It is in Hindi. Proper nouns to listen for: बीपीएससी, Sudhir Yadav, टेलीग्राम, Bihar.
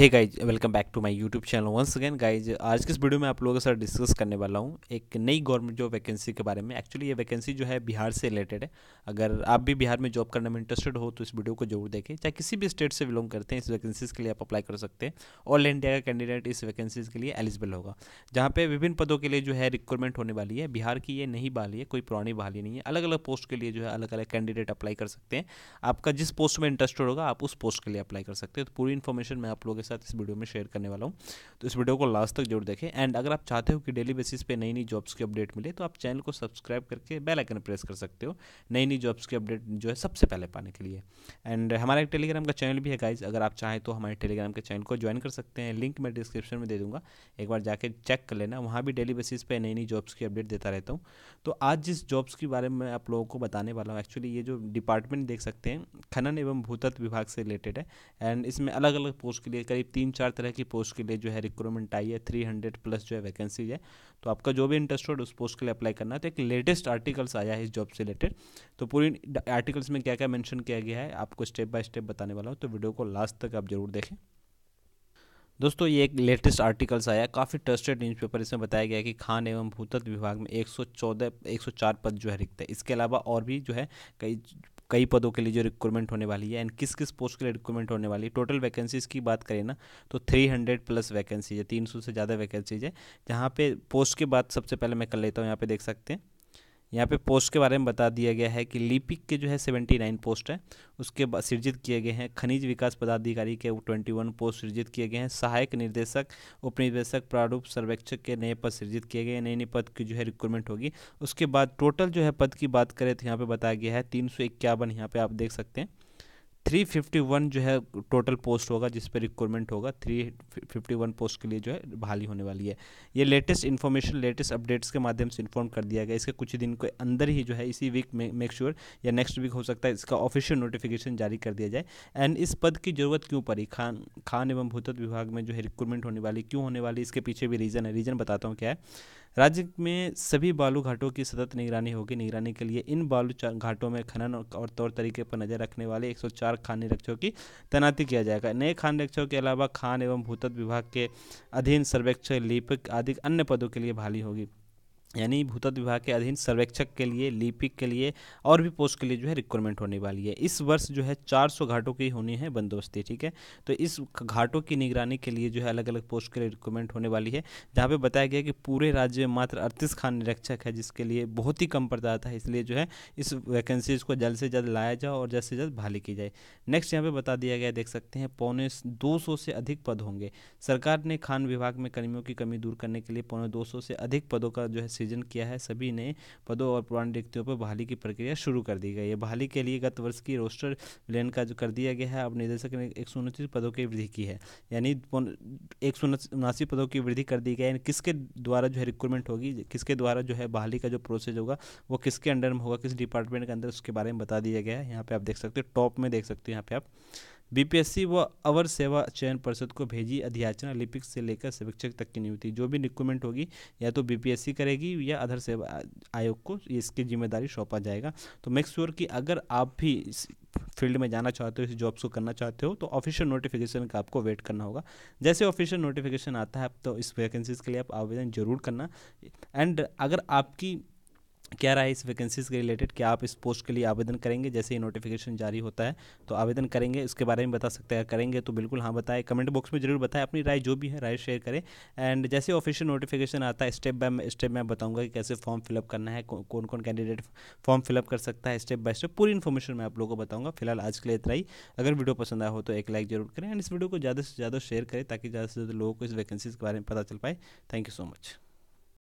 Hey guys, welcome back to my YouTube channel once again. Guys, आज के इस वीडियो में आप लोगों के साथ डिस्कस करने वाला हूँ एक नई गवर्नमेंट जॉब वैकेंसी के बारे में। एक्चुअली ये वैकेंसी जो है बिहार से रिलेटेड है। अगर आप भी बिहार में जॉब करने में इंटरेस्टेड हो तो इस वीडियो को जरूर देखें। चाहे किसी भी स्टेट से बिलोंग करते हैं, इस वैकेंसीज़ के लिए आप अप्लाई कर सकते हैं। ऑल इंडिया का कैंडिडेट इस वैकेंसीज़ के लिए एलिजिबल होगा, जहाँ पे विभिन्न पदों के लिए जो है रिक्वायरमेंट होने वाली है। बिहार की ये नई बहाली है, कोई पुरानी बहाली नहीं है। अलग अलग पोस्ट के लिए जो है अलग अलग कैंडिडेट अप्लाई कर सकते हैं। आपका जिस पोस्ट में इंटरेस्टेड होगा आप उस पोस्ट के लिए अप्लाई कर सकते हैं। तो पूरी इन्फॉर्मेशन मैं आप लोगों के साथ इस वीडियो में शेयर करने वाला हूं, तो इस वीडियो को लास्ट तक जरूर देखें। एंड अगर आप चाहते हो कि डेली बेसिस पे नई नई जॉब्स की अपडेट मिले तो आप चैनल को सब्सक्राइब करके बेल आइकन प्रेस कर सकते हो, नई नई जॉब्स की अपडेट जो है सबसे पहले पाने के लिए। एंड हमारा एक टेलीग्राम का चैनल भी है गाइज, अगर आप चाहें तो हमारे टेलीग्राम के चैनल को ज्वाइन कर सकते हैं। लिंक मैं डिस्क्रिप्शन में दे दूँगा, एक बार जाके चेक कर लेना। वहाँ भी डेली बेसिस पे नई नई जॉब्स की अपडेट देता रहता हूँ। तो आज जिस जॉब्स के बारे में आप लोगों को बताने वाला हूँ, एक्चुअली ये जो डिपार्टमेंट देख सकते हैं खनन एवं भूतत्व विभाग से रिलेटेड है। एंड इसमें अलग अलग पोस्ट के लिए करीब 3-4 तरह की पोस्ट के लिए जो है रिक्रूटमेंट आई है। 300+ जो है वैकेंसीज है। तो आपका जो भी इंटरेस्टेड उस पोस्ट के लिए अप्लाई करना है। तो एक लेटेस्ट आर्टिकल्स आया है इस जॉब से रिलेटेड, तो पूरी आर्टिकल्स में क्या क्या मेंशन किया गया है आपको स्टेप बाय स्टेप बताने वाला हूँ। तो वीडियो को लास्ट तक आप जरूर देखें। दोस्तों, ये एक लेटेस्ट आर्टिकल्स आया, काफ़ी ट्रस्टेड न्यूज़पेपर। इसमें बताया गया है कि खान एवं भूतत्व विभाग में 104 पद जो है रिक्त है। इसके अलावा और भी जो है कई पदों के लिए जो रिक्वायरमेंट होने वाली है। एंड किस किस पोस्ट के लिए रिक्वायरमेंट होने वाली है, टोटल वैकेंसीज़ की बात करें ना तो 300+ वैकेंसीज है, 300 से ज़्यादा वैकेंसीज है। जहाँ पे पोस्ट के बाद सबसे पहले मैं कर लेता हूँ, यहाँ पे देख सकते हैं, यहाँ पे पोस्ट के बारे में बता दिया गया है कि लिपिक के जो है 79 पोस्ट है, उसके बाद सृजित किए गए हैं। खनिज विकास पदाधिकारी के 21 पोस्ट सृजित किए गए हैं। सहायक निर्देशक, उपनिदेशक, प्रारूप सर्वेक्षक के नए पद सृजित किए गए। नए नए पद की जो है रिक्वायरमेंट होगी। उसके बाद टोटल जो है पद की बात करें तो यहाँ पर बताया गया है 351, यहाँ पर आप देख सकते हैं। 351 जो है टोटल पोस्ट होगा जिस पर रिक्वायरमेंट होगा। 351 पोस्ट के लिए जो है बहाली होने वाली है। ये लेटेस्ट इन्फॉर्मेशन, लेटेस्ट अपडेट्स के माध्यम से इन्फॉर्म कर दिया गया। इसके कुछ दिन के अंदर ही जो है इसी वीक में मेक श्योर या नेक्स्ट वीक हो सकता है इसका ऑफिशियल नोटिफिकेशन जारी कर दिया जाए। एंड इस पद की ज़रूरत क्यों पड़ी, खान एवं भूतत्व विभाग में जो है रिक्वायरमेंट होने वाली, क्यों होने वाली, इसके पीछे भी रीज़न है। रीज़न बताता हूँ क्या है। राज्य में सभी बालू घाटों की सतत निगरानी होगी। निगरानी के लिए इन बालू घाटों में खनन और तौर तरीके पर नजर रखने वाले 104 खान निरीक्षकों की तैनाती किया जाएगा। नए खान निरीक्षकों के अलावा खान एवं भूतत्व विभाग के अधीन सर्वेक्षक, लिपिक आदि अन्य पदों के लिए बहाली होगी। यानी भूतत्व विभाग के अधीन सर्वेक्षक के लिए, लिपिक के लिए और भी पोस्ट के लिए जो है रिक्वायरमेंट होने वाली है। इस वर्ष जो है 400 घाटों की होनी है बंदोबस्ती, ठीक है। तो इस घाटों की निगरानी के लिए जो है अलग अलग पोस्ट के लिए रिक्वायरमेंट होने वाली है। जहाँ पे बताया गया कि पूरे राज्य में मात्र 38 खान निरीक्षक है, जिसके लिए बहुत ही कम पड़ता है। इसलिए जो है इस वैकेंसीज़ को जल्द से जल्द लाया जाए और जल्द से जल्द बहाली की जाए। नेक्स्ट यहाँ पर बता दिया गया, देख सकते हैं, 250 से अधिक पद होंगे। सरकार ने खान विभाग में कर्मियों की कमी दूर करने के लिए 250 से अधिक पदों का जो है सृजन किया है। सभी नए पदों और पुराने रिक्तियों पर बहाली की प्रक्रिया शुरू कर दी गई है। बहाली के लिए गत वर्ष की रोस्टर विलयन का जो कर दिया गया है। अब निदेशक ने 129 पदों की वृद्धि की है, यानी 179 पदों की वृद्धि कर दी गई है। किसके द्वारा जो है रिक्रूटमेंट होगी, किसके द्वारा जो है बहाली का जो प्रोसेस होगा वो किसके अंडर में होगा, किस डिपार्टमेंट के अंदर, उसके बारे में बता दिया गया है। यहाँ पे आप देख सकते हो, टॉप में देख सकते हो। यहाँ पे आप बीपीएससी व अवर सेवा चयन परिषद को भेजी अध्याचना, लिपिक से लेकर समीक्षक तक की नियुक्ति। जो भी रिक्रूटमेंट होगी या तो बीपीएससी करेगी या अधर सेवा आयोग को इसकी जिम्मेदारी सौंपा जाएगा। तो मेक श्योर कि अगर आप भी इस फील्ड में जाना चाहते हो, इस जॉब्स को करना चाहते हो, तो ऑफिशियल नोटिफिकेशन का आपको वेट करना होगा। जैसे ऑफिशियल नोटिफिकेशन आता है तो इस वैकेंसीज़ के लिए आप आवेदन जरूर करना। एंड अगर आपकी क्या रहा है इस वैकेंसीज़ के रिलेटेड, क्या आप इस पोस्ट के लिए आवेदन करेंगे, जैसे ही नोटिफिकेशन जारी होता है तो आवेदन करेंगे, उसके बारे में बता सकते हैं। करेंगे तो बिल्कुल हाँ बताएं, कमेंट बॉक्स में जरूर बताएं। अपनी राय जो भी है, राय शेयर करें। एंड जैसे ऑफिशियल नोटिफिकेशन आता है, स्टेप बाय स्टेप मैं बताऊंगा कि कैसे फॉर्म फिलअप करना है, कौन कौन कैंडिडेट फॉर्म फिलअप कर सकता है। स्टेप बाय स्टेप पूरी इन्फॉर्मेशन मैं आप लोगों को बताऊँगा। फिलहाल आज के लिए इतना ही। अगर वीडियो पसंद आया हो तो एक लाइक जरूर करें एंड इस वीडियो को ज़्यादा से ज़्यादा शेयर करें ताकि ज़्यादा से ज़्यादा लोगों को इस वैकेंसीज़ के बारे में पता चल पाए। Thank you so much.